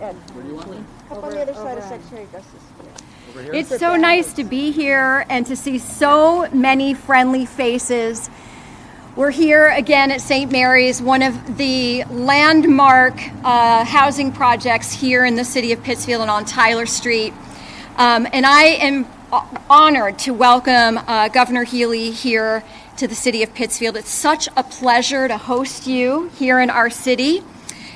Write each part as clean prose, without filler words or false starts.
Ed. Where do you want me? Up on the other side of Secretary Augustus. Over here. It's so nice to be here and to see so many friendly faces. We're here again at St. Mary's, one of the landmark housing projects here in the city of Pittsfield and on Tyler Street. And I am honored to welcome Governor Healey here to the city of Pittsfield. It's such a pleasure to host you here in our city.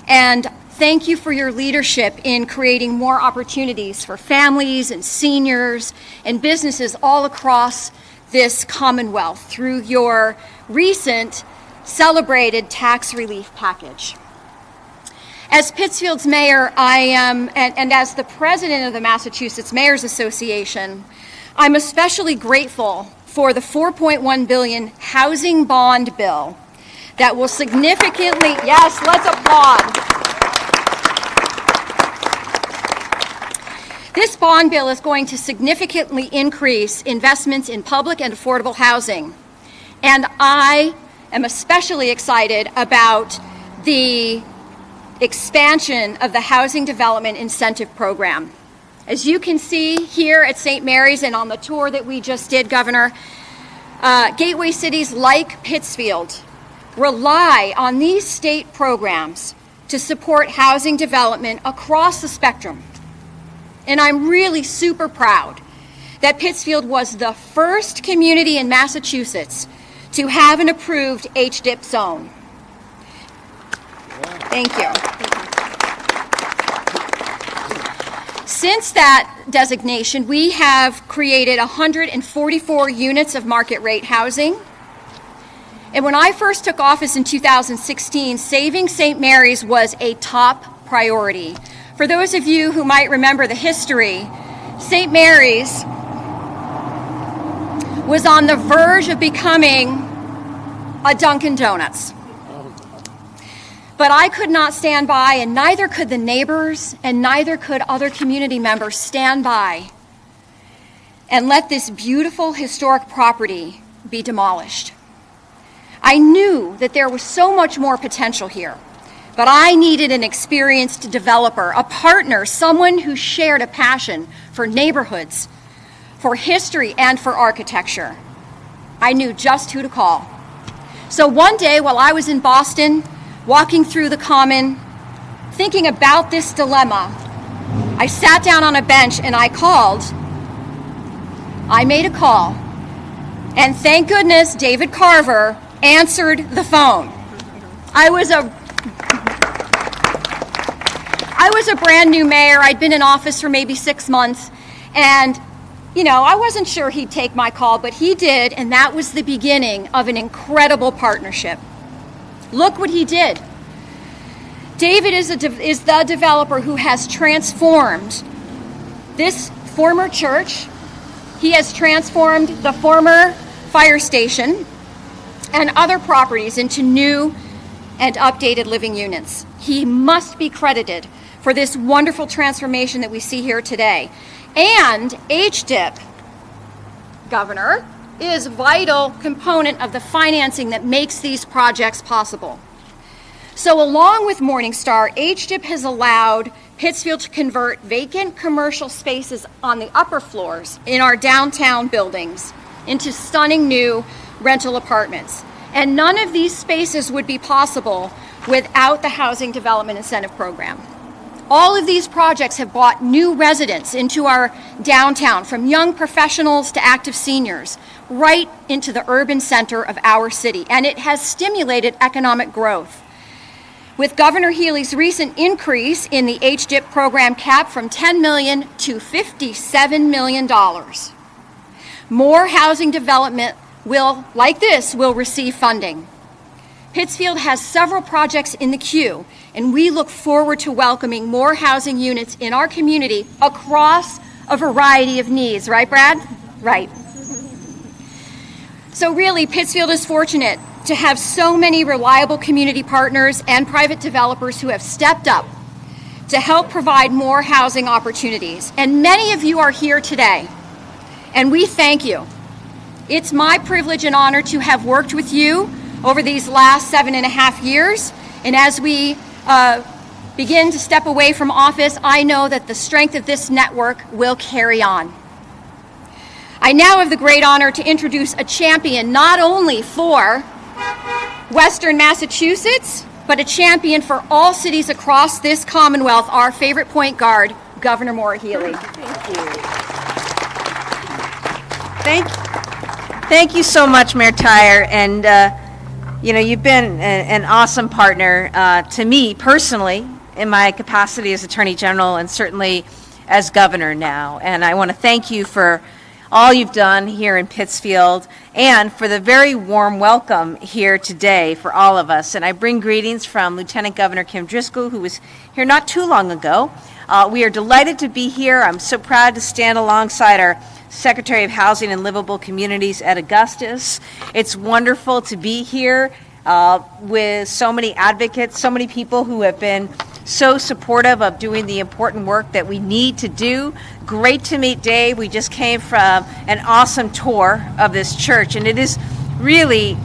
And thank you for your leadership in creating more opportunities for families and seniors and businesses all across this Commonwealth through your recent celebrated tax relief package. As Pittsfield's mayor, I am, and as the president of the Massachusetts Mayors Association, I'm especially grateful for the $4.1 billion housing bond bill that will significantly, yes, let's applaud. This bond bill is going to significantly increase investments in public and affordable housing. And I am especially excited about the expansion of the Housing Development Incentive Program. As you can see here at St. Mary's and on the tour that we just did, Governor, gateway cities like Pittsfield rely on these state programs to support housing development across the spectrum. And I'm really super proud that Pittsfield was the first community in Massachusetts to have an approved HDIP zone. Thank you. Since that designation, we have created 144 units of market rate housing. And when I first took office in 2016, saving St. Mary's was a top priority. For those of you who might remember the history, St. Mary's was on the verge of becoming a Dunkin' Donuts. But I could not stand by, and neither could the neighbors, and neither could other community members stand by and let this beautiful historic property be demolished. I knew that there was so much more potential here, but I needed an experienced developer, a partner, someone who shared a passion for neighborhoods, for history, and for architecture. I knew just who to call. So one day while I was in Boston, walking through the common, thinking about this dilemma, I sat down on a bench and I made a call, and thank goodness David Carver answered the phone. I was a brand new mayor. I'd been in office for maybe 6 months, and I wasn't sure he'd take my call, but he did, and that was the beginning of an incredible partnership. Look what he did. David is the developer who has transformed this former church. He has transformed the former fire station and other properties into new and updated living units. He must be credited for this wonderful transformation that we see here today. And HDIP, Governor, is a vital component of the financing that makes these projects possible. So along with Morningstar, HDIP has allowed Pittsfield to convert vacant commercial spaces on the upper floors in our downtown buildings into stunning new rental apartments. And none of these spaces would be possible without the Housing Development Incentive Program. All of these projects have brought new residents into our downtown, from young professionals to active seniors, right into the urban center of our city, and it has stimulated economic growth. With Governor Healey's recent increase in the HDIP program cap from $10 million to $57 million, more housing development will receive funding. Pittsfield has several projects in the queue, and we look forward to welcoming more housing units in our community across a variety of needs. Right, Brad? Right. So really, Pittsfield is fortunate to have so many reliable community partners and private developers who have stepped up to help provide more housing opportunities. And many of you are here today, and we thank you. It's my privilege and honor to have worked with you over these last 7.5 years, and as we begin to step away from office, I know that the strength of this network will carry on. I now have the great honor to introduce a champion not only for Western Massachusetts, but a champion for all cities across this Commonwealth, our favorite point guard, Governor Healey. Thank you so much, Mayor Tyer, and you know, you've been an awesome partner to me personally in my capacity as Attorney General and certainly as Governor now. And I want to thank you for all you've done here in Pittsfield and for the very warm welcome here today for all of us. And I bring greetings from Lieutenant Governor Kim Driscoll, who was here not too long ago. We are delighted to be here. I'm so proud to stand alongside our Secretary of Housing and Livable Communities, Ed Augustus. It's wonderful to be here with so many advocates, so many people who have been so supportive of doing the important work that we need to do. Great to meet Dave. We just came from an awesome tour of this church, and it is really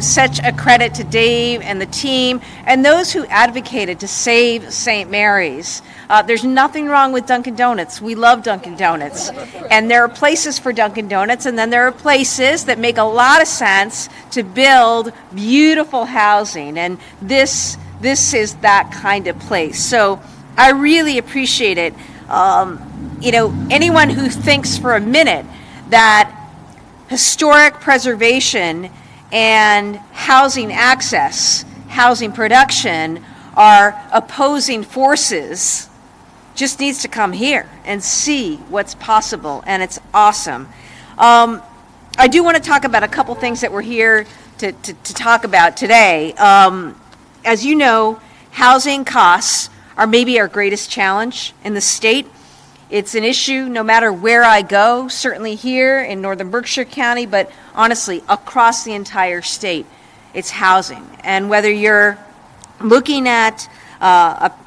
such a credit to Dave and the team and those who advocated to save St. Mary's. There's nothing wrong with Dunkin' Donuts. We love Dunkin' Donuts, and there are places for Dunkin' Donuts, and then there are places that make a lot of sense to build beautiful housing, and this is that kind of place. So I really appreciate it. You know, anyone who thinks for a minute that historic preservation and housing access, housing production are opposing forces just needs to come here and see what's possible, and it's awesome. I do want to talk about a couple things that we're here to talk about today. As you know, housing costs are maybe our greatest challenge in the state. It's an issue no matter where I go, certainly here in northern Berkshire County, but honestly, across the entire state, it's housing. And whether you're looking at,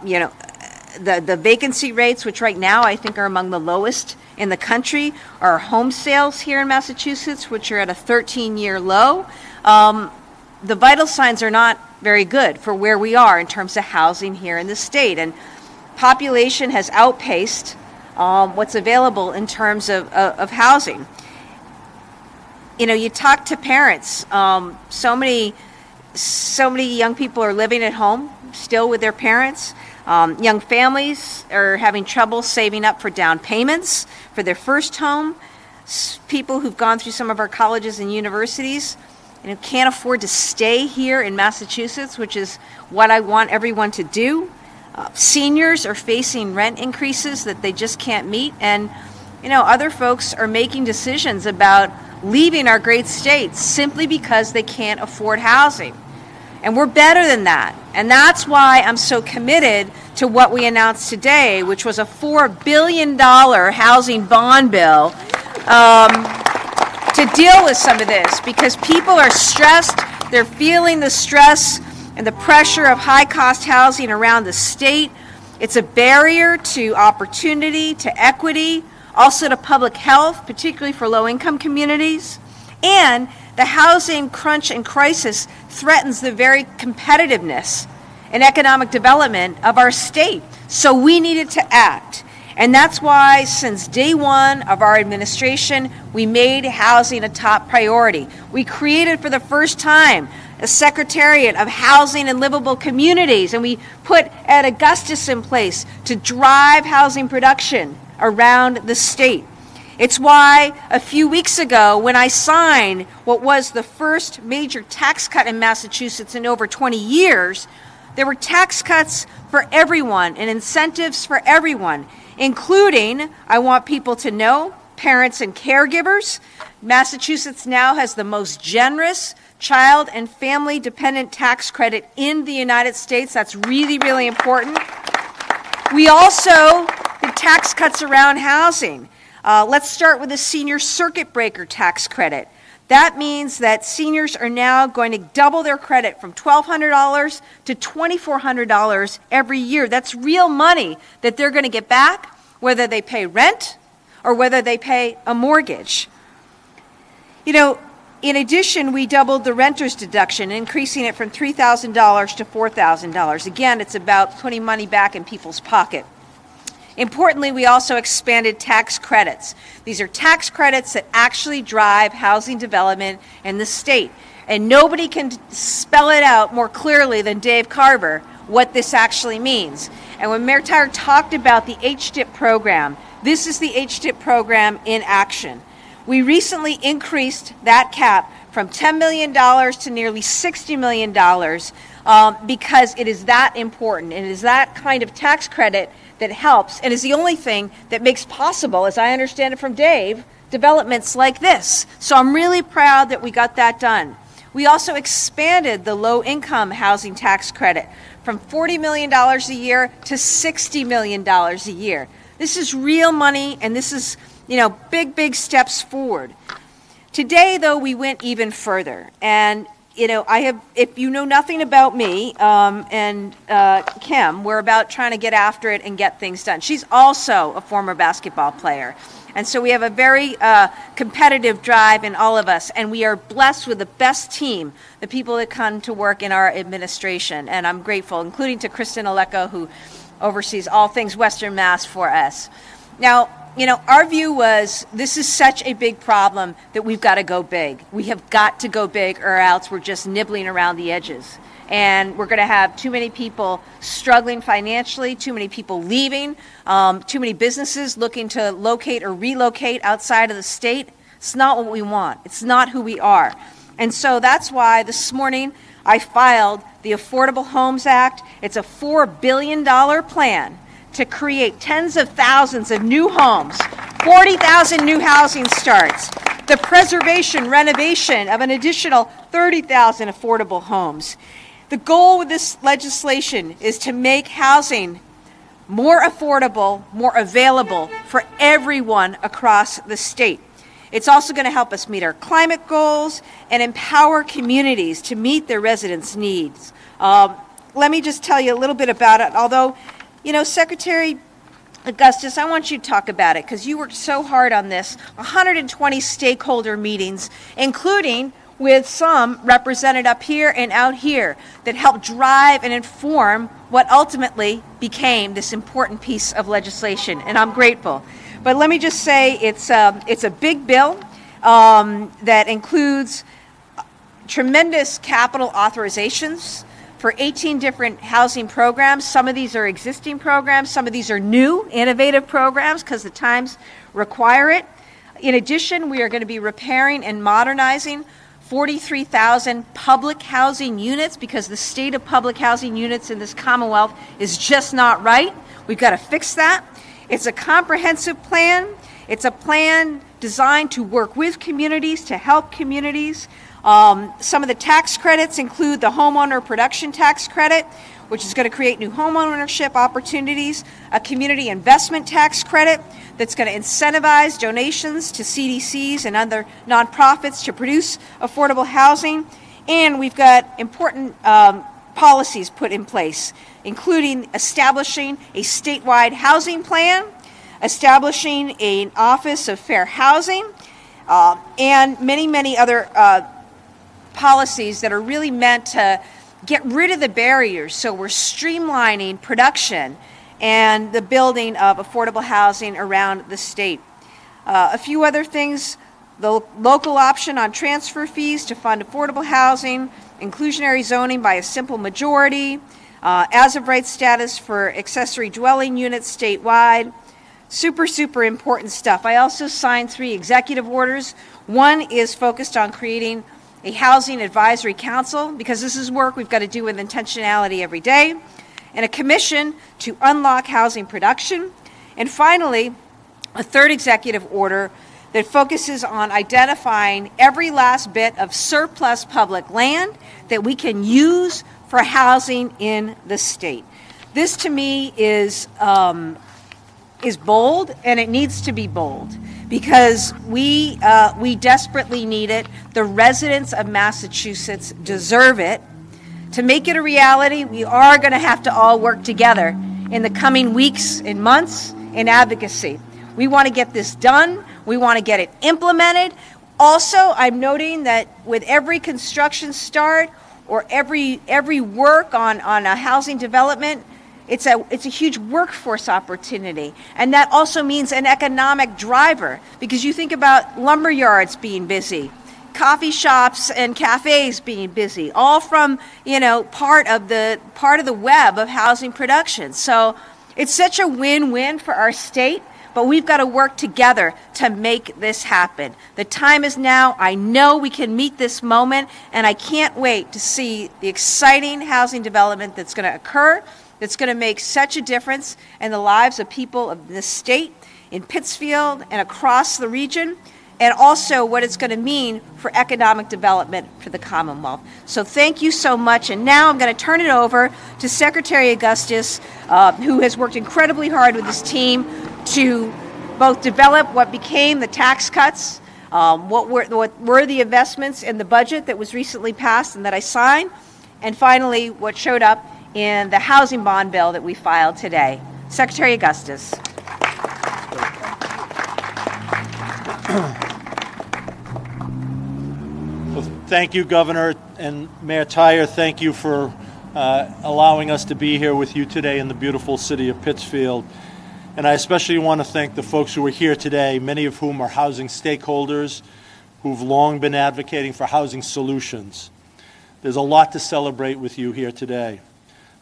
you know, the vacancy rates, which right now I think are among the lowest in the country, or home sales here in Massachusetts, which are at a 13-year low, the vital signs are not very good for where we are in terms of housing here in the state. And population has outpaced what's available in terms of housing. You know, you talk to parents. So many young people are living at home still with their parents. Young families are having trouble saving up for down payments for their first home. People who've gone through some of our colleges and universities, you know, can't afford to stay here in Massachusetts, which is what I want everyone to do. Seniors are facing rent increases that they just can't meet, and you know, other folks are making decisions about leaving our great state simply because they can't afford housing. And we're better than that, and that's why I'm so committed to what we announced today, which was a $4 billion housing bond bill to deal with some of this, because people are stressed. They're feeling the stress and the pressure of high-cost housing around the state. It's a barrier to opportunity, to equity, also to public health, particularly for low-income communities. And the housing crunch and crisis threatens the very competitiveness and economic development of our state. So we needed to act. And that's why since day one of our administration, we made housing a top priority. We created for the first time a Secretariat of Housing and Livable Communities, and we put Ed Augustus in place to drive housing production around the state. It's why a few weeks ago, when I signed what was the first major tax cut in Massachusetts in over 20 years, there were tax cuts for everyone and incentives for everyone, including, I want people to know, parents and caregivers. Massachusetts now has the most generous child and family dependent tax credit in the United States. That's really, really important. We also did tax cuts around housing. Let's start with the senior circuit breaker tax credit. That means that seniors are now going to double their credit from $1,200 to $2,400 every year. That's real money that they're going to get back, whether they pay rent or whether they pay a mortgage. You know, In addition, we doubled the renter's deduction, increasing it from $3,000 to $4,000. Again, it's about putting money back in people's pocket. Importantly, we also expanded tax credits. These are tax credits that actually drive housing development in the state. And nobody can spell it out more clearly than Dave Carver what this actually means. And when Mayor Tyer talked about the HDIP program, this is the HDIP program in action. We recently increased that cap from $10 million to nearly $60 million because it is that important. It is that kind of tax credit that helps and is the only thing that makes possible, as I understand it from Dave, developments like this. So I'm really proud that we got that done. We also expanded the low-income housing tax credit from $40 million a year to $60 million a year. This is real money, and this is, you know, big, big steps forward. Today, though, we went even further. And, you know, I have, if you know nothing about me and Kim, we're about trying to get after it and get things done. She's also a former basketball player. And so we have a very competitive drive in all of us, and we are blessed with the best team, the people that come to work in our administration. And I'm grateful, including to Kristen Aleko, who oversees all things Western Mass for us. Now, you know, our view was this is such a big problem that we've got to go big. We have got to go big, or else we're just nibbling around the edges. And we're going to have too many people struggling financially, too many people leaving, too many businesses looking to locate or relocate outside of the state. It's not what we want. It's not who we are. And so that's why this morning I filed the Affordable Homes Act. It's a $4 billion plan to create tens of thousands of new homes, 40,000 new housing starts, the preservation, renovation of an additional 30,000 affordable homes. The goal with this legislation is to make housing more affordable, more available for everyone across the state. It's also going to help us meet our climate goals and empower communities to meet their residents' needs. Let me just tell you a little bit about it, although, you know, Secretary Augustus, I want you to talk about it because you worked so hard on this. 120 stakeholder meetings, including with some represented up here and out here, that helped drive and inform what ultimately became this important piece of legislation, and I'm grateful. But let me just say it's a big bill that includes tremendous capital authorizations for 18 different housing programs. Some of these are existing programs, some of these are new, innovative programs because the times require it. In addition, we are going to be repairing and modernizing 43,000 public housing units because the state of public housing units in this Commonwealth is just not right. We've got to fix that. It's a comprehensive plan. It's a plan designed to work with communities, to help communities. Some of the tax credits include the homeowner production tax credit, which is going to create new homeownership opportunities, a community investment tax credit that's going to incentivize donations to CDCs and other nonprofits to produce affordable housing. And we've got important policies put in place, including establishing a statewide housing plan, establishing an Office of Fair Housing, and many, many other policies that are really meant to get rid of the barriers. So we're streamlining production and the building of affordable housing around the state. A few other things, the local option on transfer fees to fund affordable housing, inclusionary zoning by a simple majority, as of right status for accessory dwelling units statewide. Super, super important stuff. I also signed 3 executive orders. One is focused on creating a housing advisory council, because this is work we've got to do with intentionality every day, and a commission to unlock housing production. And finally, a 3rd executive order that focuses on identifying every last bit of surplus public land that we can use for housing in the state. This to me is bold, and it needs to be bold, because we desperately need it. The residents of Massachusetts deserve it. To make it a reality, we are going to have to all work together in the coming weeks and months in advocacy. We want to get this done. We want to get it implemented. Also, I'm noting that with every construction start or every work on a housing development, it's a huge workforce opportunity. And that also means an economic driver, because you think about lumber yards being busy, coffee shops and cafes being busy, all from, you know, part of the web of housing production. So it's such a win-win for our state, but we've got to work together to make this happen. The time is now. I know we can meet this moment, and I can't wait to see the exciting housing development that's going to occur, that's going to make such a difference in the lives of people of this state, in Pittsfield and across the region, and also what it's going to mean for economic development for the Commonwealth. So thank you so much. And now I'm going to turn it over to Secretary Augustus, who has worked incredibly hard with his team to both develop what became the tax cuts, what were the investments in the budget that was recently passed and that I signed, and finally what showed up in the housing bond bill that we filed today. Secretary Augustus. Well, thank you, Governor and Mayor Tyer. Thank you for allowing us to be here with you today in the beautiful city of Pittsfield. And I especially want to thank the folks who are here today, many of whom are housing stakeholders who've long been advocating for housing solutions. There's a lot to celebrate with you here today.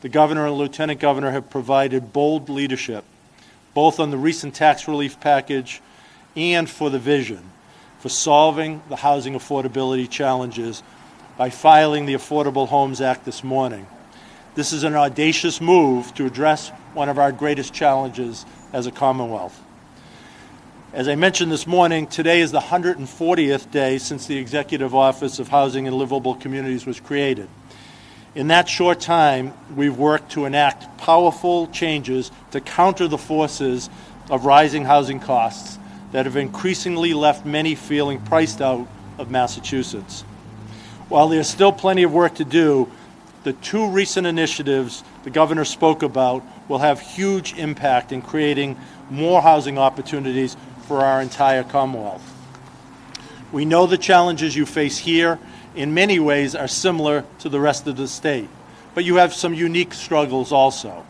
The Governor and Lieutenant Governor have provided bold leadership, both on the recent tax relief package and for the vision for solving the housing affordability challenges by filing the Affordable Homes Act this morning. This is an audacious move to address one of our greatest challenges as a Commonwealth. As I mentioned this morning, today is the 140th day since the Executive Office of Housing and Livable Communities was created. In that short time, we've worked to enact powerful changes to counter the forces of rising housing costs that have increasingly left many feeling priced out of Massachusetts. While there's still plenty of work to do, the two recent initiatives the Governor spoke about will have huge impact in creating more housing opportunities for our entire Commonwealth. We know the challenges you face here in many ways are similar to the rest of the state, but you have some unique struggles also.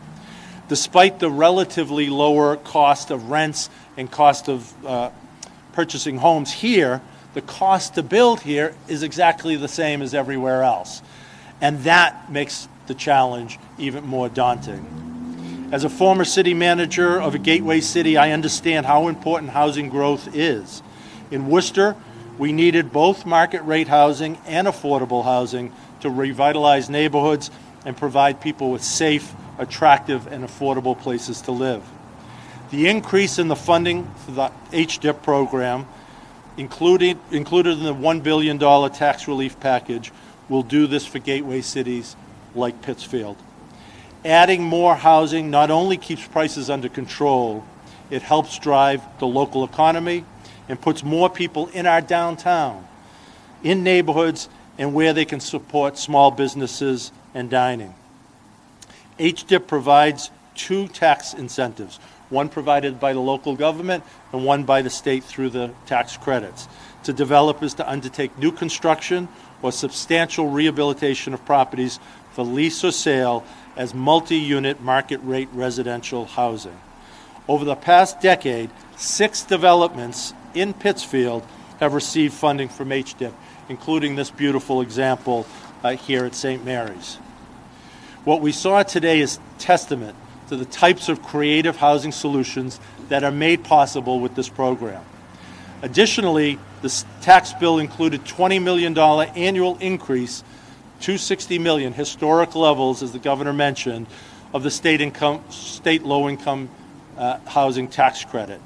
Despite the relatively lower cost of rents and cost of purchasing homes here, the cost to build here is exactly the same as everywhere else. And that makes the challenge even more daunting. As a former city manager of a gateway city, I understand how important housing growth is. In Worcester, we needed both market rate housing and affordable housing to revitalize neighborhoods and provide people with safe, attractive, and affordable places to live. The increase in the funding for the HDIP program, included in the $1 billion tax relief package, will do this for gateway cities like Pittsfield. Adding more housing not only keeps prices under control, it helps drive the local economy and puts more people in our downtown, in neighborhoods, and where they can support small businesses and dining. HDIP provides two tax incentives, one provided by the local government and one by the state through the tax credits, to developers to undertake new construction or substantial rehabilitation of properties for lease or sale as multi-unit market rate residential housing. Over the past decade, 6 developments in Pittsfield have received funding from HDIP, including this beautiful example here at St. Mary's. What we saw today is testament to the types of creative housing solutions that are made possible with this program. Additionally, the tax bill included $20 million annual increase to $60 million, historic levels, as the Governor mentioned, of the state low-income housing tax credit.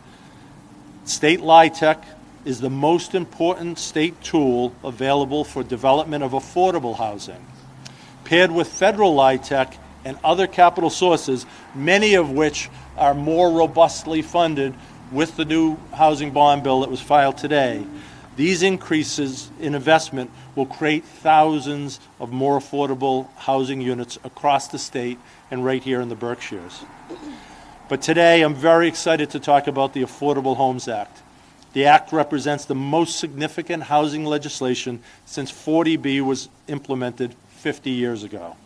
State LIHTC is the most important state tool available for development of affordable housing. Paired with federal LIHTC and other capital sources, many of which are more robustly funded with the new housing bond bill that was filed today, these increases in investment will create thousands of more affordable housing units across the state and right here in the Berkshires. But today I'm very excited to talk about the Affordable Homes Act, The act represents the most significant housing legislation since 40B was implemented 50 years ago.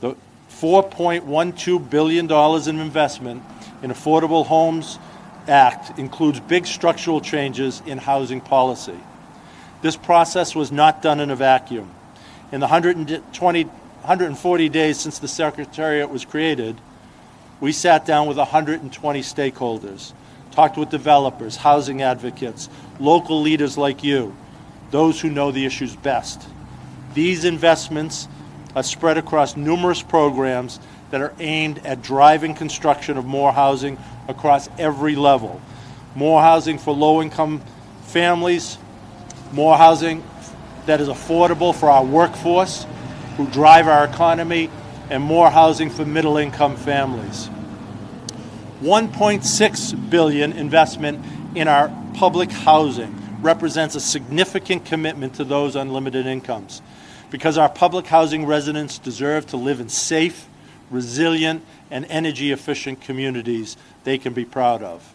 The $4.12 billion in investment in Affordable Homes Act includes big structural changes in housing policy. This process was not done in a vacuum. In the 140 days since the Secretariat was created, we sat down with 120 stakeholders, talked with developers, housing advocates, local leaders like you, those who know the issues best. These investments are spread across numerous programs that are aimed at driving construction of more housing across every level. More housing for low-income families, more housing that is affordable for our workforce who drive our economy, and more housing for middle-income families. $1.6 billion investment in our public housing represents a significant commitment to those on limited incomes, because our public housing residents deserve to live in safe, resilient, and energy-efficient communities they can be proud of.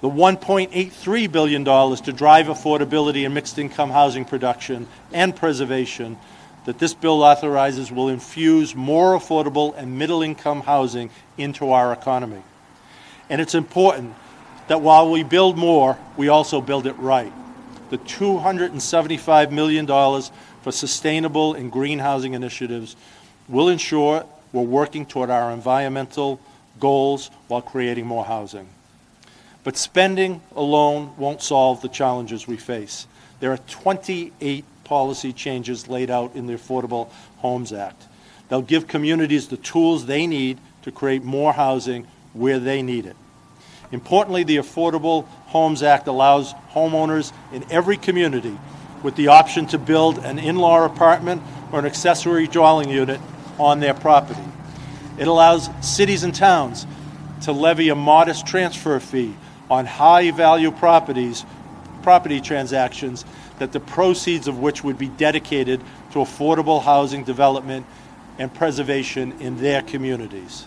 The $1.83 billion to drive affordability and mixed-income housing production and preservation that this bill authorizes will infuse more affordable and middle-income housing into our economy. And it's important that while we build more, we also build it right. The $275 million for sustainable and green housing initiatives will ensure we're working toward our environmental goals while creating more housing. But spending alone won't solve the challenges we face. There are 28 policy changes laid out in the Affordable Homes Act. They'll give communities the tools they need to create more housing where they need it. Importantly, the Affordable Homes Act allows homeowners in every community with the option to build an in-law apartment or an accessory dwelling unit on their property. It allows cities and towns to levy a modest transfer fee on high-value property transactions, that the proceeds of which would be dedicated to affordable housing development and preservation in their communities.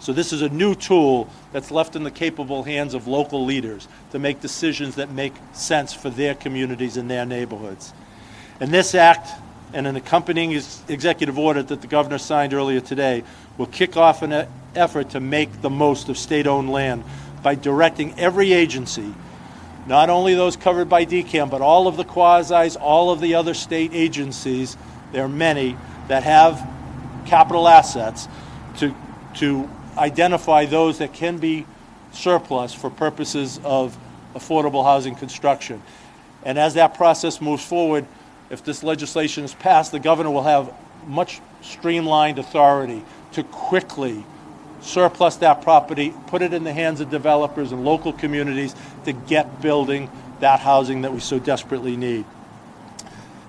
So this is a new tool that's left in the capable hands of local leaders to make decisions that make sense for their communities and their neighborhoods. And this act and an accompanying executive order that the governor signed earlier today will kick off an effort to make the most of state-owned land by directing every agency, not only those covered by DCAM, but all of the quasis, all of the other state agencies, there are many that have capital assets, to identify those that can be surplus for purposes of affordable housing construction. And as that process moves forward, if this legislation is passed, the governor will have much streamlined authority to quickly surplus that property, put it in the hands of developers and local communities to get building that housing that we so desperately need.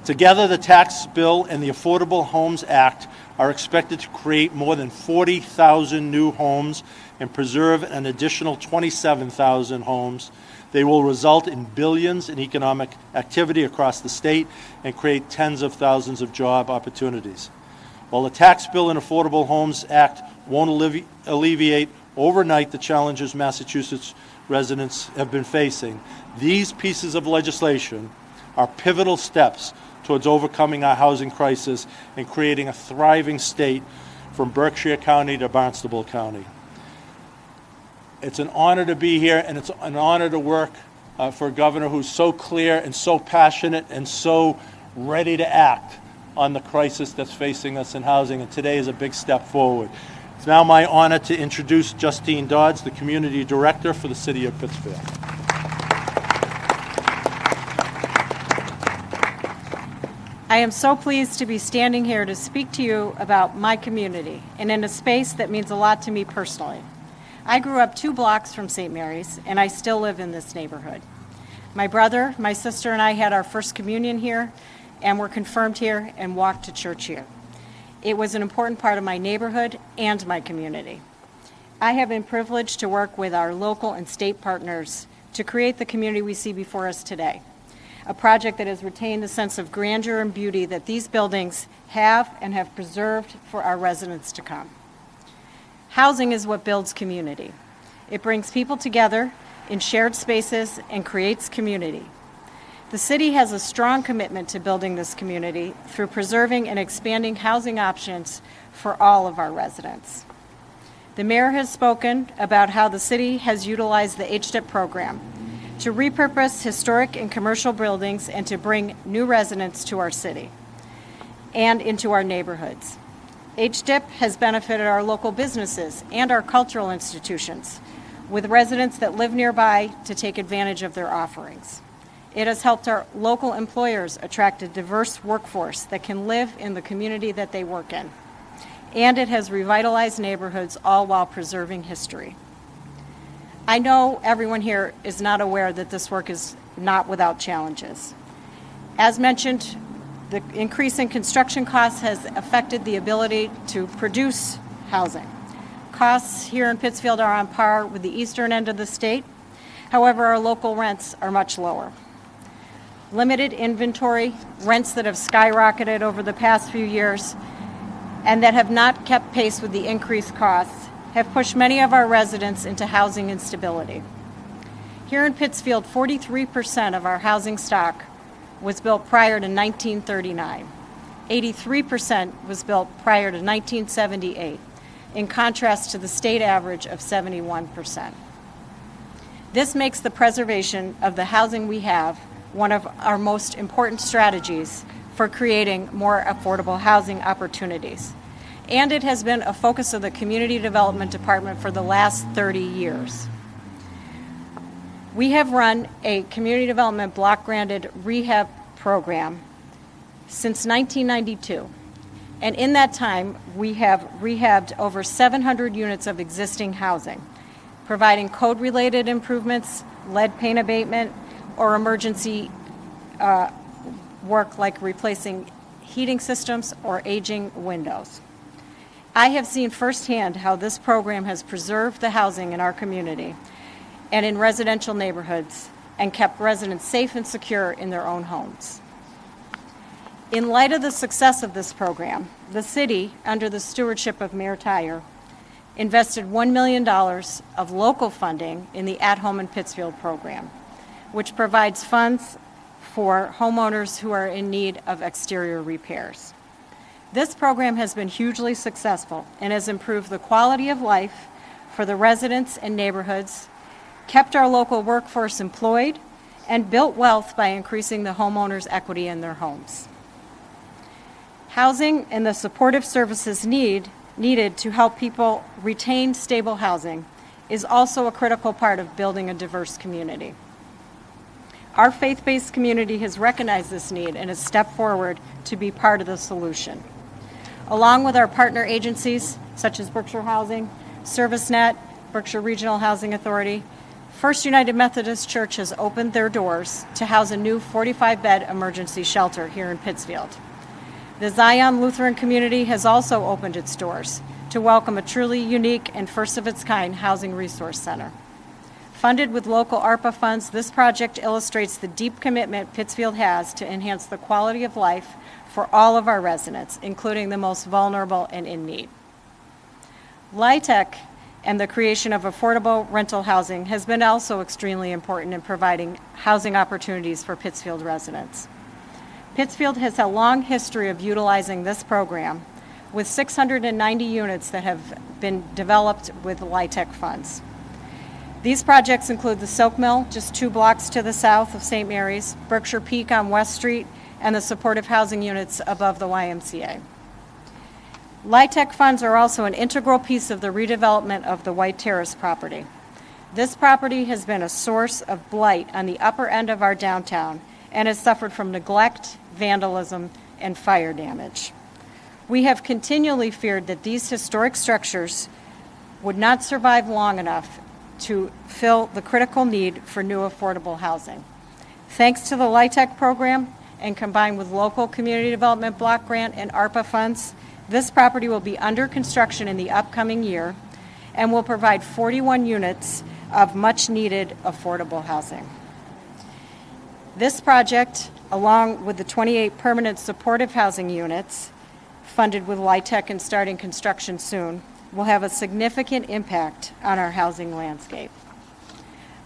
Together, the tax bill and the Affordable Homes Act are expected to create more than 40,000 new homes and preserve an additional 27,000 homes. They will result in billions in economic activity across the state and create tens of thousands of job opportunities. While the tax bill and Affordable Homes Act won't alleviate overnight the challenges Massachusetts residents have been facing, these pieces of legislation are pivotal steps towards overcoming our housing crisis and creating a thriving state from Berkshire County to Barnstable County. It's an honor to be here, and it's an honor to work for a governor who's so clear and so passionate and so ready to act on the crisis that's facing us in housing, and today is a big step forward. It's now my honor to introduce Justine Dodds, the Community Director for the City of Pittsfield. I am so pleased to be standing here to speak to you about my community and in a space that means a lot to me personally. I grew up 2 blocks from St. Mary's, and I still live in this neighborhood. My brother, my sister, and I had our first communion here, and were confirmed here and walked to church here. It was an important part of my neighborhood and my community. I have been privileged to work with our local and state partners to create the community we see before us today, a project that has retained the sense of grandeur and beauty that these buildings have and have preserved for our residents to come. Housing is what builds community. It brings people together in shared spaces and creates community. The city has a strong commitment to building this community through preserving and expanding housing options for all of our residents. The mayor has spoken about how the city has utilized the HDIP program to repurpose historic and commercial buildings and to bring new residents to our city and into our neighborhoods. HDIP has benefited our local businesses and our cultural institutions, with residents that live nearby to take advantage of their offerings. It has helped our local employers attract a diverse workforce that can live in the community that they work in. And it has revitalized neighborhoods, all while preserving history. I know everyone here is not aware that this work is not without challenges. As mentioned, the increase in construction costs has affected the ability to produce housing. Costs here in Pittsfield are on par with the eastern end of the state. However, our local rents are much lower. Limited inventory, rents that have skyrocketed over the past few years and that have not kept pace with the increased costs, have pushed many of our residents into housing instability. Here in Pittsfield, 43% of our housing stock was built prior to 1939. 83% was built prior to 1978, in contrast to the state average of 71%. This makes the preservation of the housing we have one of our most important strategies for creating more affordable housing opportunities. And it has been a focus of the Community Development Department for the last 30 years. We have run a community development block-granted rehab program since 1992. And in that time, we have rehabbed over 700 units of existing housing, providing code-related improvements, lead paint abatement, or emergency work like replacing heating systems or aging windows. I have seen firsthand how this program has preserved the housing in our community and in residential neighborhoods, and kept residents safe and secure in their own homes. In light of the success of this program, the city, under the stewardship of Mayor Tyer, invested $1 million of local funding in the At Home in Pittsfield program, which provides funds for homeowners who are in need of exterior repairs. This program has been hugely successful and has improved the quality of life for the residents and neighborhoods, kept our local workforce employed, and built wealth by increasing the homeowners' equity in their homes. Housing and the supportive services needed to help people retain stable housing is also a critical part of building a diverse community. Our faith-based community has recognized this need and has stepped forward to be part of the solution. Along with our partner agencies, such as Berkshire Housing, ServiceNet, Berkshire Regional Housing Authority, First United Methodist Church has opened their doors to house a new 45-bed emergency shelter here in Pittsfield. The Zion Lutheran community has also opened its doors to welcome a truly unique and first-of-its-kind housing resource center. Funded with local ARPA funds, this project illustrates the deep commitment Pittsfield has to enhance the quality of life for all of our residents, including the most vulnerable and in need. LIHTC and the creation of affordable rental housing has been also extremely important in providing housing opportunities for Pittsfield residents. Pittsfield has a long history of utilizing this program, with 690 units that have been developed with LIHTC funds. These projects include the Silk Mill, just 2 blocks to the south of St. Mary's, Berkshire Peak on West Street, and the supportive housing units above the YMCA. LIHTC funds are also an integral piece of the redevelopment of the White Terrace property. This property has been a source of blight on the upper end of our downtown and has suffered from neglect, vandalism, and fire damage. We have continually feared that these historic structures would not survive long enough to fill the critical need for new affordable housing. Thanks to the LIHTC program, and combined with local community development block grant and ARPA funds, this property will be under construction in the upcoming year and will provide 41 units of much-needed affordable housing. This project, along with the 28 permanent supportive housing units funded with LIHTC and starting construction soon, will have a significant impact on our housing landscape.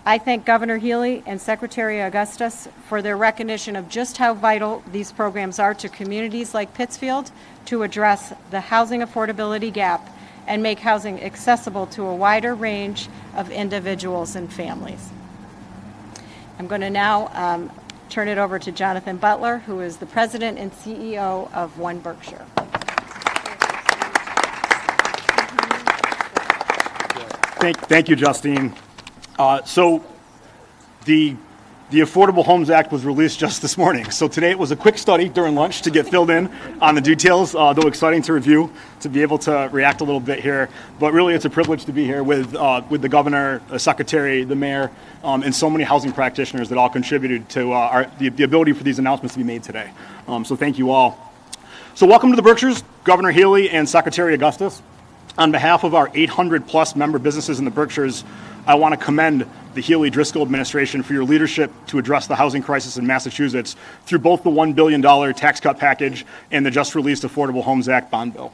I thank Governor Healey and Secretary Augustus for their recognition of just how vital these programs are to communities like Pittsfield to address the housing affordability gap and make housing accessible to a wider range of individuals and families. I'm going to now turn it over to Jonathan Butler, who is the president and CEO of One Berkshire. Thank you, Justine. So the Affordable Homes Act was released just this morning. So today it was a quick study during lunch to get filled in on the details, though exciting to review, to be able to react a little bit here. But really it's a privilege to be here with the governor, the secretary, the mayor, and so many housing practitioners that all contributed to the ability for these announcements to be made today. So thank you all. So welcome to the Berkshires, Governor Healey and Secretary Augustus. On behalf of our 800 plus member businesses in the Berkshires, I want to commend the Healey-Driscoll administration for your leadership to address the housing crisis in Massachusetts through both the $1 billion tax cut package and the just released Affordable Homes Act bond bill.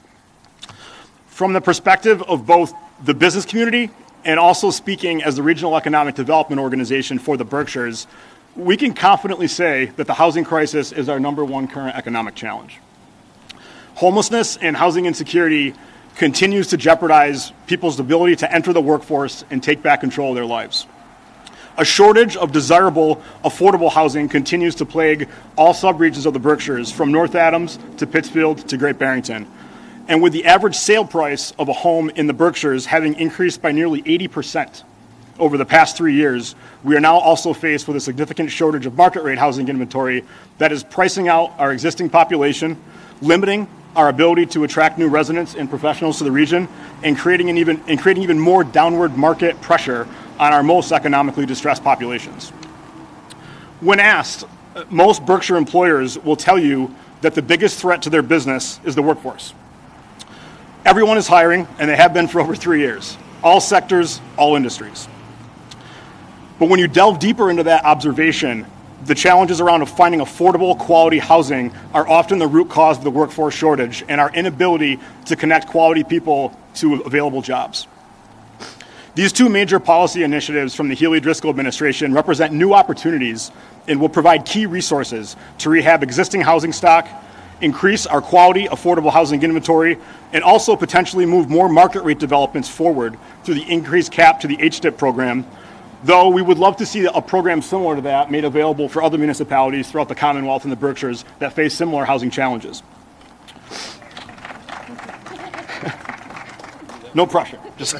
From the perspective of both the business community and also speaking as the Regional Economic Development Organization for the Berkshires, we can confidently say that the housing crisis is our #1 current economic challenge. Homelessness and housing insecurity continues to jeopardize people's ability to enter the workforce and take back control of their lives. A shortage of desirable, affordable housing continues to plague all subregions of the Berkshires, from North Adams to Pittsfield to Great Barrington. And with the average sale price of a home in the Berkshires having increased by nearly 80% over the past 3 years, we are now also faced with a significant shortage of market rate housing inventory that is pricing out our existing population, limiting our ability to attract new residents and professionals to the region, and creating even more downward market pressure on our most economically distressed populations. When asked, most Berkshire employers will tell you that the biggest threat to their business is the workforce. Everyone is hiring, and they have been for over 3 years. All sectors, all industries. But when you delve deeper into that observation, the challenges around finding affordable, quality housing are often the root cause of the workforce shortage and our inability to connect quality people to available jobs. These two major policy initiatives from the Healey-Driscoll administration represent new opportunities and will provide key resources to rehab existing housing stock, increase our quality, affordable housing inventory, and also potentially move more market rate developments forward through the increased cap to the HDIP program, though we would love to see a program similar to that made available for other municipalities throughout the Commonwealth and the Berkshires that face similar housing challenges. No pressure. Just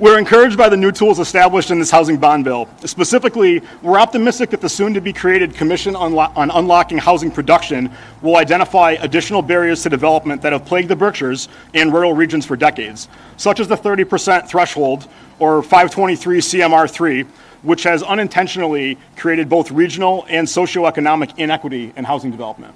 We're encouraged by the new tools established in this housing bond bill. Specifically, we're optimistic that the soon-to-be created Commission on Unlocking Housing Production will identify additional barriers to development that have plagued the Berkshires and rural regions for decades, such as the 30% threshold, or 523 CMR3, which has unintentionally created both regional and socioeconomic inequity in housing development.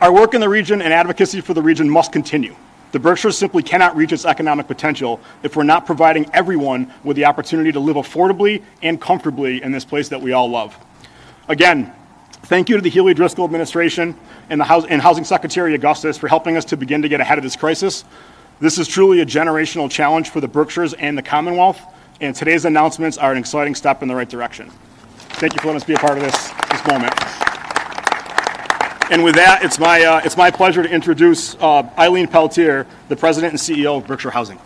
Our work in the region and advocacy for the region must continue. The Berkshires simply cannot reach its economic potential if we're not providing everyone with the opportunity to live affordably and comfortably in this place that we all love. Again, thank you to the Healey-Driscoll administration and Housing Secretary Augustus for helping us to begin to get ahead of this crisis. This is truly a generational challenge for the Berkshires and the Commonwealth, and today's announcements are an exciting step in the right direction. Thank you for letting us be a part of this moment. And with that, it's my pleasure to introduce Eileen Peltier, the President and CEO of Berkshire Housing.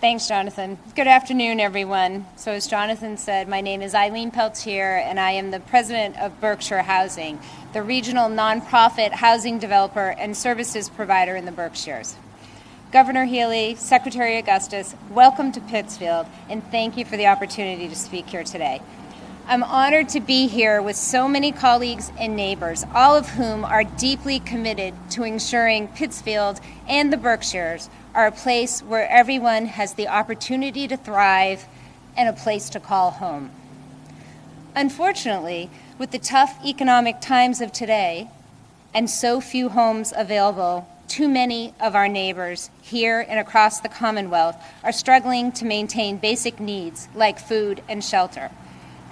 Thanks, Jonathan. Good afternoon, everyone. So as Jonathan said, my name is Eileen Peltier, and I am the president of Berkshire Housing, the regional nonprofit housing developer and services provider in the Berkshires. Governor Healey, Secretary Augustus, welcome to Pittsfield, and thank you for the opportunity to speak here today. I'm honored to be here with so many colleagues and neighbors, all of whom are deeply committed to ensuring Pittsfield and the Berkshires are a place where everyone has the opportunity to thrive and a place to call home. Unfortunately, with the tough economic times of today and so few homes available, too many of our neighbors here and across the Commonwealth are struggling to maintain basic needs like food and shelter.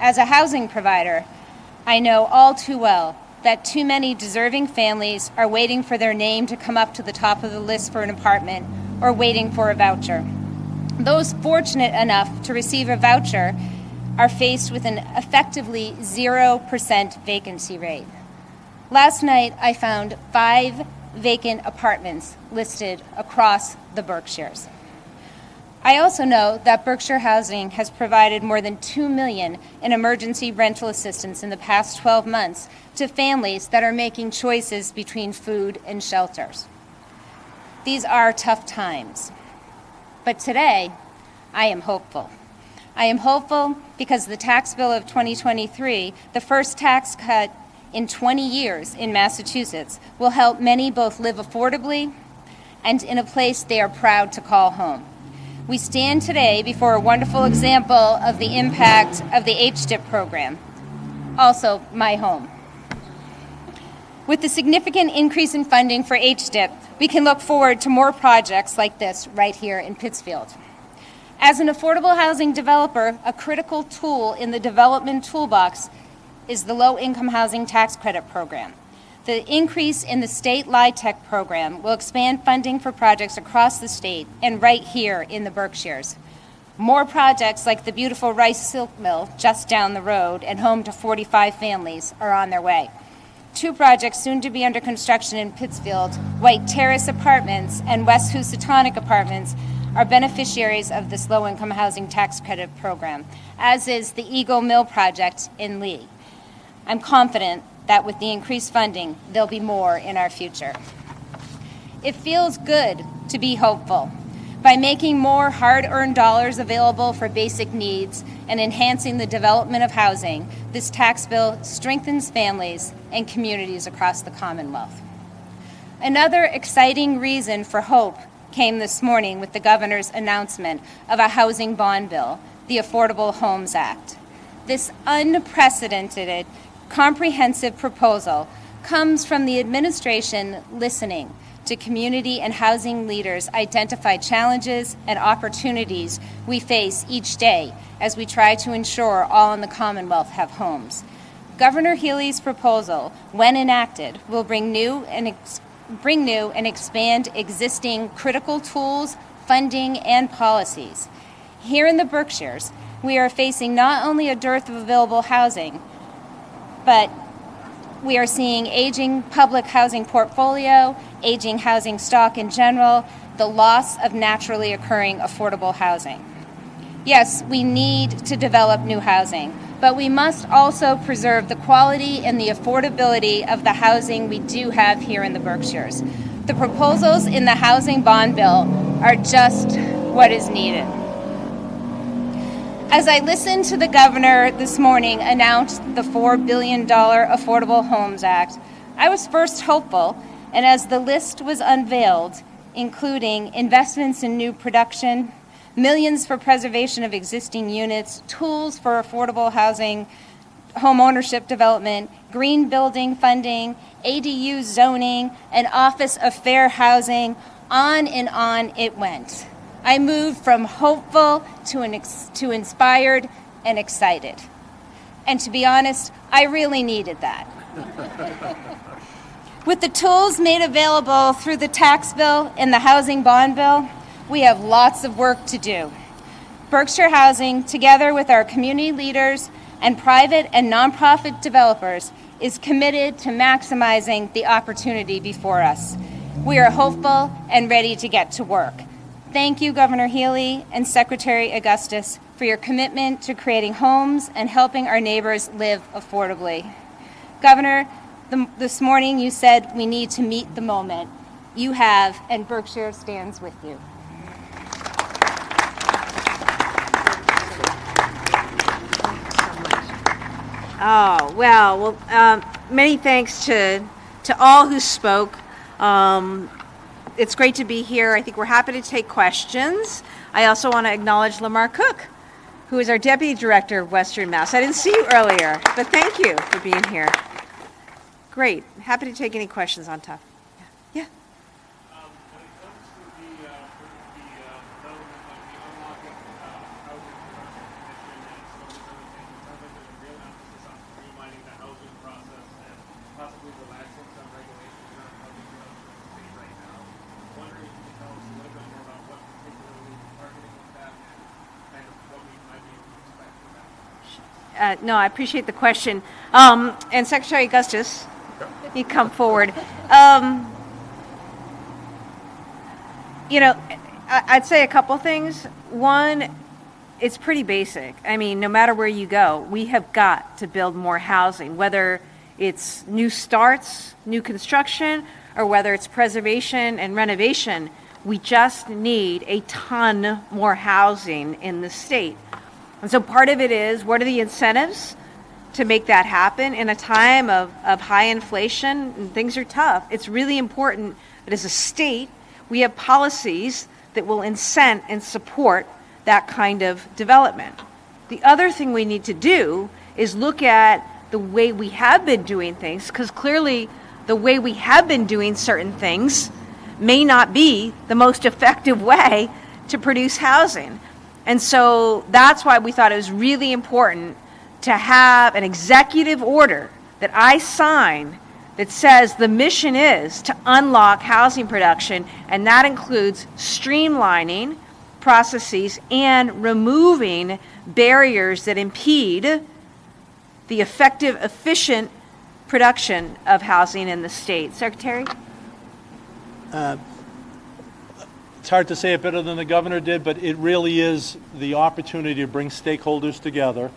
As a housing provider, I know all too well that too many deserving families are waiting for their name to come up to the top of the list for an apartment, or waiting for a voucher. Those fortunate enough to receive a voucher are faced with an effectively 0% vacancy rate. Last night, I found 5 vacant apartments listed across the Berkshires. I also know that Berkshire Housing has provided more than $2 million in emergency rental assistance in the past 12 months to families that are making choices between food and shelters. These are tough times, but today I am hopeful. I am hopeful because the tax bill of 2023, the first tax cut in 20 years in Massachusetts, will help many both live affordably and in a place they are proud to call home. We stand today before a wonderful example of the impact of the HDIP program, also my home. With the significant increase in funding for HDIP, we can look forward to more projects like this right here in Pittsfield. As an affordable housing developer, a critical tool in the development toolbox is the low-income housing tax credit program. The increase in the state LIHTC program will expand funding for projects across the state and right here in the Berkshires. More projects like the beautiful Rice Silk Mill just down the road and home to 45 families are on their way. 2 projects soon to be under construction in Pittsfield, White Terrace Apartments and West Housatonic Apartments, are beneficiaries of this low-income housing tax credit program, as is the Eagle Mill project in Lee. I'm confident that with the increased funding, there'll be more in our future. It feels good to be hopeful. By making more hard-earned dollars available for basic needs and enhancing the development of housing, this tax bill strengthens families and communities across the Commonwealth. Another exciting reason for hope came this morning with the governor's announcement of a housing bond bill, the Affordable Homes Act. This unprecedented comprehensive proposal comes from the administration listening to community and housing leaders identify challenges and opportunities we face each day as we try to ensure all in the Commonwealth have homes. Governor Healey's proposal, when enacted, will bring new and expand existing critical tools, funding, and policies. Here in the Berkshires, we are facing not only a dearth of available housing, but we are seeing aging public housing portfolio, aging housing stock in general, the loss of naturally occurring affordable housing. Yes, we need to develop new housing, but we must also preserve the quality and the affordability of the housing we do have here in the Berkshires. The proposals in the housing bond bill are just what is needed. As I listened to the governor this morning announce the $4 billion Affordable Homes Act, I was first hopeful, and as the list was unveiled, including investments in new production, millions for preservation of existing units, tools for affordable housing, home ownership development, green building funding, ADU zoning, an Office of Fair Housing, on it went. I moved from hopeful to inspired and excited. And to be honest, I really needed that. With the tools made available through the tax bill and the housing bond bill, we have lots of work to do. Berkshire Housing, together with our community leaders and private and nonprofit developers, is committed to maximizing the opportunity before us. We are hopeful and ready to get to work. Thank you, Governor Healey and Secretary Augustus, for your commitment to creating homes and helping our neighbors live affordably. Governor, this morning you said we need to meet the moment. You have, and Berkshire stands with you. Oh, well, many thanks to all who spoke. It's great to be here. I think we're happy to take questions. I also want to acknowledge Lamar Cook, who is our Deputy Director of Western Mass. I didn't see you earlier, but thank you for being here. Great. Happy to take any questions on top. Yeah. When it comes to the development of the unlocking housing production and some of the other things, it sounds like there's a real emphasis on streamlining the housing process and possibly relaxing some regulations around housing production right now. I'm wondering if you can tell us a little bit more about No, I appreciate the question. And Secretary Augustus, you come forward. You know, I'd say a couple things. One, it's pretty basic. I mean, no matter where you go, we have got to build more housing, whether it's new starts, new construction, or whether it's preservation and renovation. We just need a ton more housing in the state. And so part of it is, what are the incentives to make that happen? In a time of high inflation, and things are tough, it's really important that as a state, we have policies that will incent and support that kind of development. The other thing we need to do is look at the way we have been doing things, because clearly the way we have been doing certain things may not be the most effective way to produce housing. And so that's why we thought it was really important to have an executive order that I sign that says the mission is to unlock housing production, and that includes streamlining processes and removing barriers that impede the effective, efficient production of housing in the state. Secretary? It's hard to say it better than the governor did, but it really is the opportunity to bring stakeholders together,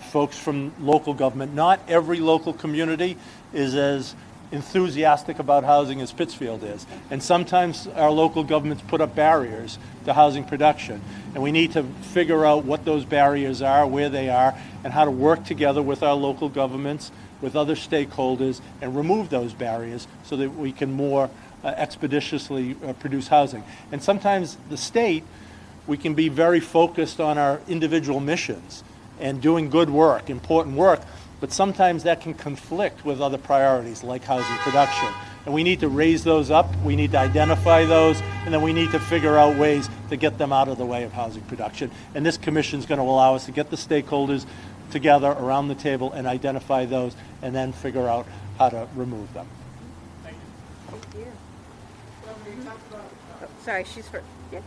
folks from local government. Not every local community is as enthusiastic about housing as Pittsfield is. And sometimes our local governments put up barriers to housing production. And we need to figure out what those barriers are, where they are, and how to work together with our local governments, with other stakeholders, and remove those barriers so that we can more expeditiously produce housing. And sometimes the state, we can be very focused on our individual missions and doing good work, important work, but sometimes that can conflict with other priorities like housing production. And we need to raise those up, we need to identify those, and then we need to figure out ways to get them out of the way of housing production. And this commission is going to allow us to get the stakeholders together around the table and identify those, and then figure out how to remove them. Thank you. Thank you. Well, we talked about, sorry, she's first. Yeah.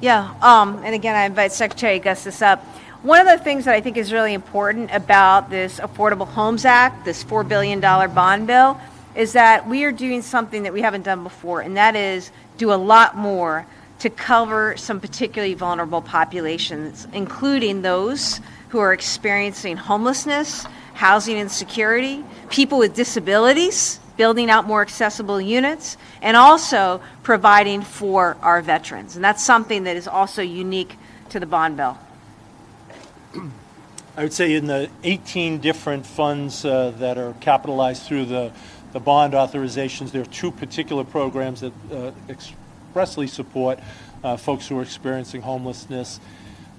Yeah, and again, I invite Secretary Augustus up. One of the things that I think is really important about this Affordable Homes Act, this $4 billion bond bill, is that we are doing something that we haven't done before, and that is do a lot more to cover some particularly vulnerable populations, including those who are experiencing homelessness, housing insecurity, people with disabilities, building out more accessible units, and also providing for our veterans. And that's something that is also unique to the bond bill. I would say in the 18 different funds that are capitalized through the bond authorizations, there are two particular programs that expressly support folks who are experiencing homelessness.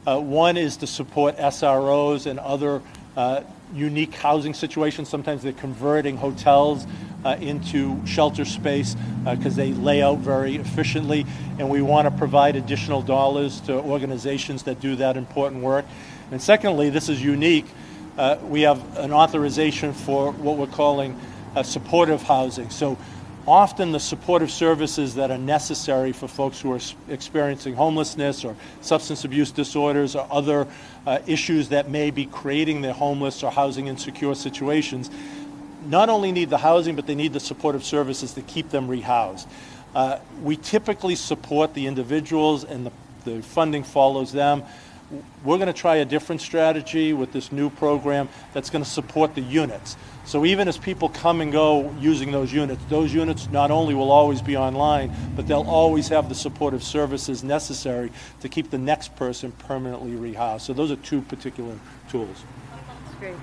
One is to support SROs and other unique housing situations. Sometimes they're converting hotels into shelter space because they lay out very efficiently, and we want to provide additional dollars to organizations that do that important work. And secondly, this is unique, we have an authorization for what we're calling supportive housing. So often the supportive services that are necessary for folks who are experiencing homelessness or substance abuse disorders or other issues that may be creating their homeless or housing insecure situations, not only need the housing, but they need the supportive services to keep them rehoused. We typically support the individuals, and the funding follows them. We're going to try a different strategy with this new program that's going to support the units. So even as people come and go using those units not only will always be online, but they'll always have the supportive services necessary to keep the next person permanently rehoused. So those are two particular tools. That's great.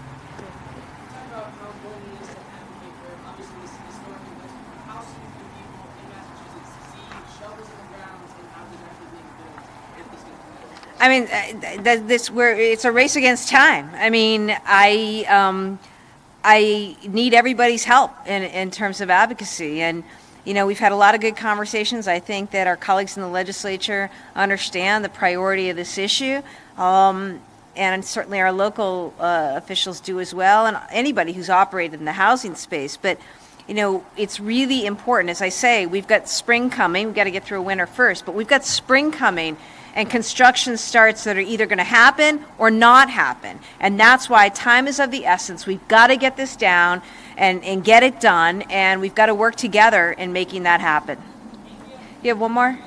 I mean, it's a race against time. I mean, I need everybody's help in terms of advocacy. And, you know, we've had a lot of good conversations. I think that our colleagues in the legislature understand the priority of this issue. And certainly our local officials do as well, and anybody who's operated in the housing space. But you know, it's really important. As I say, we've got spring coming. We've got to get through winter first, but we've got spring coming and construction starts that are either going to happen or not happen. And that's why time is of the essence. We've got to get this down and get it done, and we've got to work together in making that happen. You have one more?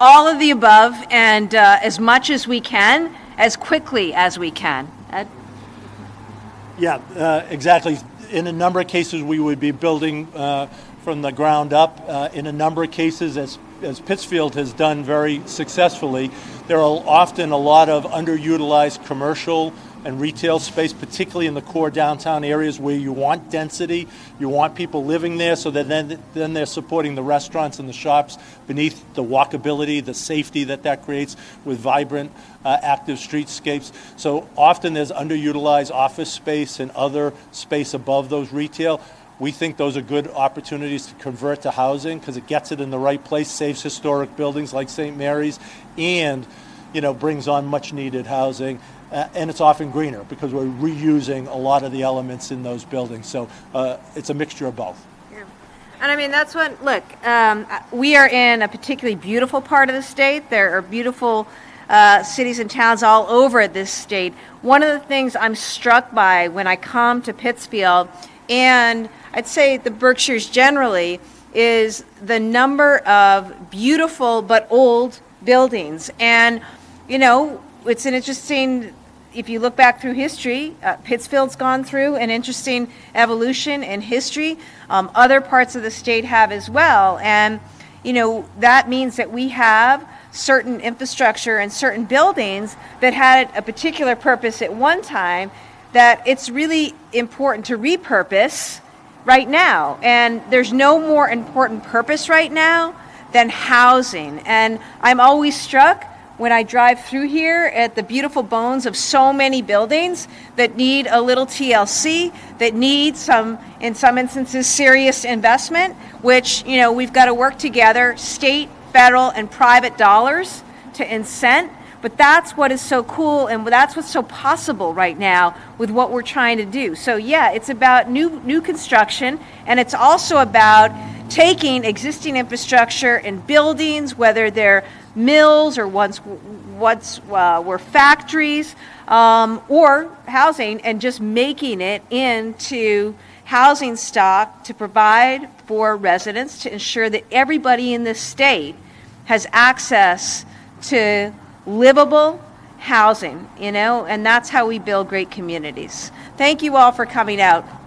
All of the above, and as much as we can, as quickly as we can. Ed? Yeah, exactly. In a number of cases, we would be building from the ground up. In a number of cases, as Pittsfield has done very successfully, there are often a lot of underutilized commercial and retail space, particularly in the core downtown areas where you want density, you want people living there, so that then they're supporting the restaurants and the shops beneath the walkability, the safety that creates with vibrant, active streetscapes. So often there's underutilized office space and other space above those retail. We think those are good opportunities to convert to housing because it gets it in the right place, saves historic buildings like St. Mary's, and, you know, brings on much needed housing. And it's often greener because we're reusing a lot of the elements in those buildings. So it's a mixture of both. Yeah. And I mean, that's what, look, we are in a particularly beautiful part of the state. There are beautiful cities and towns all over this state. One of the things I'm struck by when I come to Pittsfield, and I'd say the Berkshires generally, is the number of beautiful but old buildings. And, you know, it's an interesting... If you look back through history, Pittsfield's gone through an interesting evolution in history. Other parts of the state have as well. And, you know, that means that we have certain infrastructure and certain buildings that had a particular purpose at one time that it's really important to repurpose right now. And there's no more important purpose right now than housing. And I'm always struck when I drive through here at the beautiful bones of so many buildings that need a little TLC, that need some, in some instances, serious investment, which, you know, we've got to work together, state, federal, and private dollars to incent. But that's what is so cool, and that's what's so possible right now with what we're trying to do. So yeah, it's about new construction, and it's also about taking existing infrastructure and buildings, whether they're mills or once were factories or housing, and just making it into housing stock to provide for residents, to ensure that everybody in this state has access to livable housing, you know, and that's how we build great communities. Thank you all for coming out.